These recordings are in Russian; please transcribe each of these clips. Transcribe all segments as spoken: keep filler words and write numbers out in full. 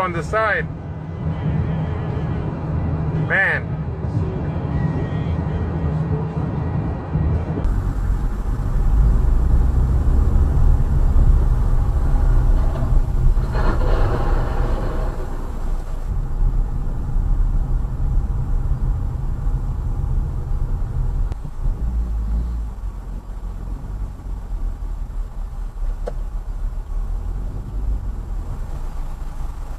rail on the side. Man.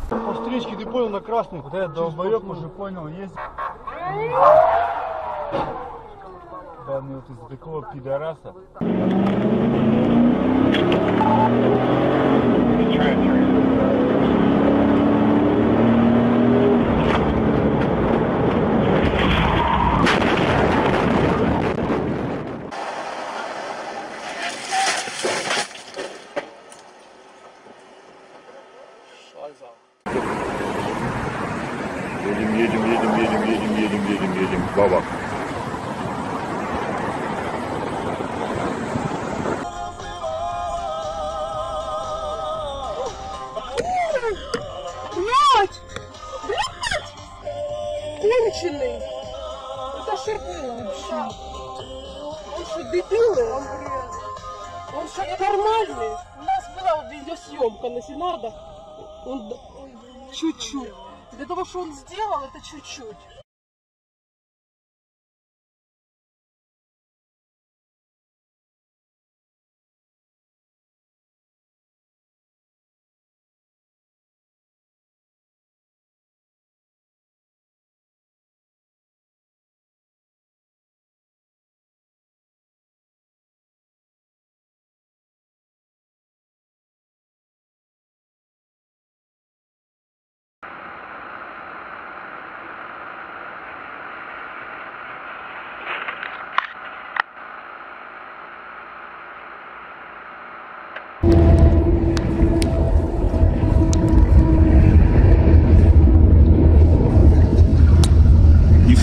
По встречке ты понял, на красных, да, долбоёб уже понял, есть. Да, ну вот из такого пидораса. Едем, едем, едем, едем, едем, едем, едем, едем, бабах. Блядь! Блядь! Конченый! Это шерпыло вообще. Он что, дебил? Он, блядь. Он что, ненормальный? У нас была видеосъемка на Синардах. Он чуть-чуть. Для того, что он сделал, это чуть-чуть.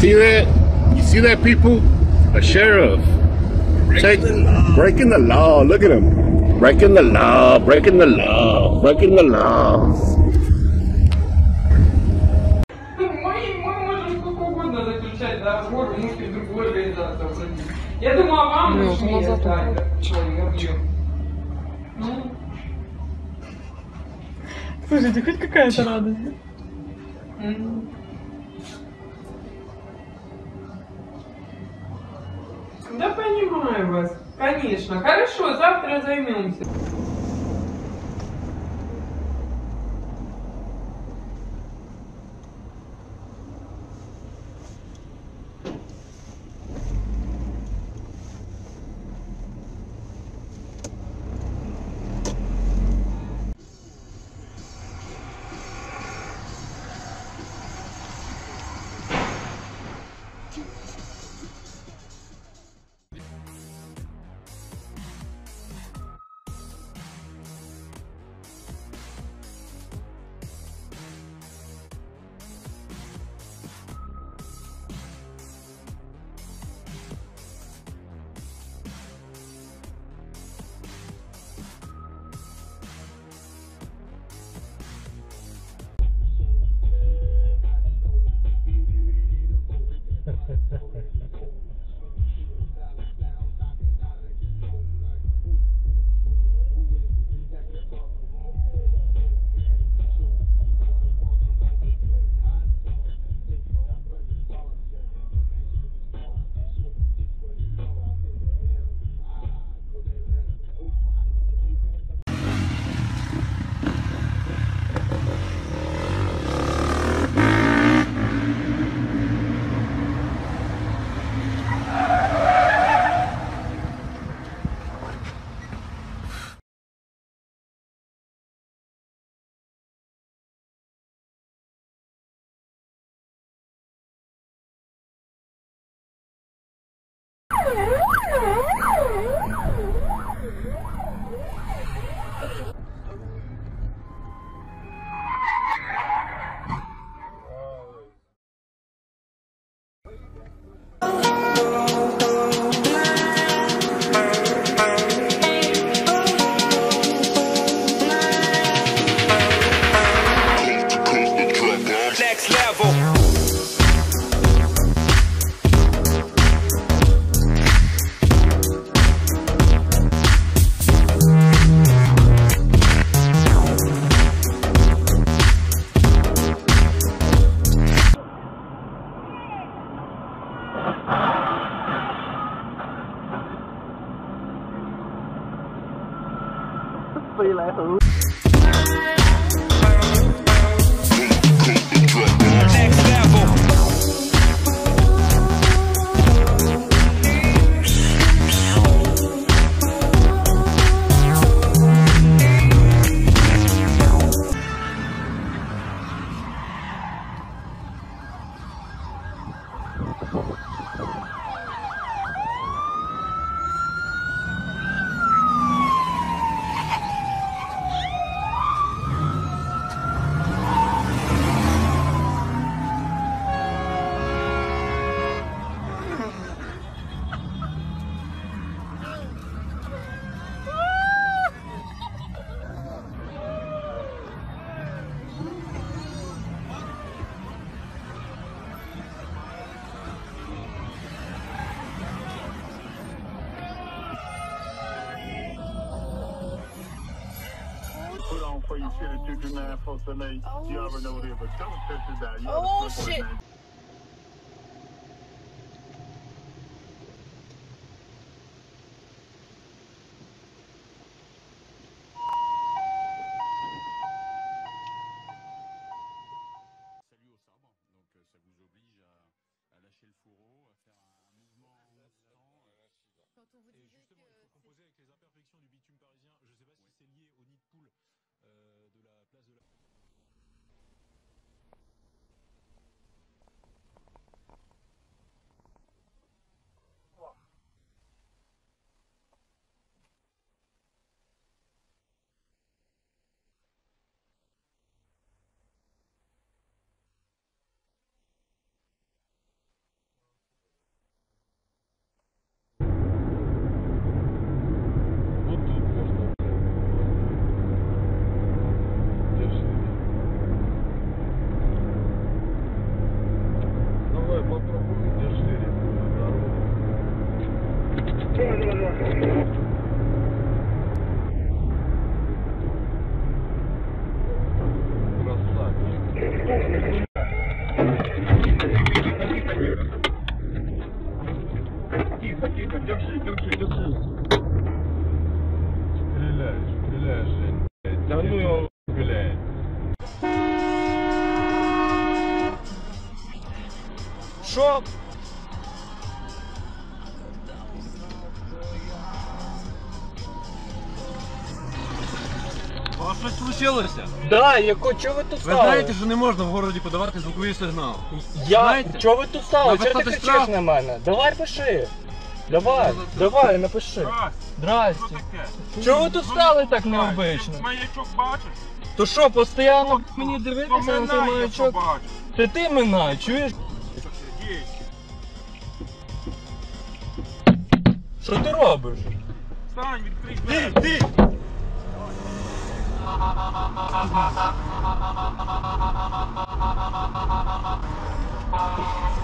See that? You see that, people? A sheriff breaking the law. Breaking the law. Look at him. Breaking the law. Breaking the law. Breaking the law. Мы можем сколько угодно заключать договор, мы в другой организации. Я думаю, вам нужно задать человеку. Слушайте, хоть какая-то радость. Да понимаю вас, конечно. Хорошо, завтра займемся. 飞来横。You should have took your knife for tonight. Oh, you already know what it is, but don't touch it down. You oh shit. Шо? А щось случилося? Да, яко, чого ви тут стали? Ви знаєте, що не можна в городі подавати звуковий сигнал? Я? Знаєте? Чого ви тут стали? Чого ти кричиш штраф? На мене? Давай пиши. Давай, давай, напиши. Здрасте. Здрасте. Чого ви тут стали так необично? Ти маячок бачиш? То що, постійно мені дивитися на цей маячок? Ти ти минай, чуєш? Що ти робиш? Встань, відкрий двері! Ти,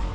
ти!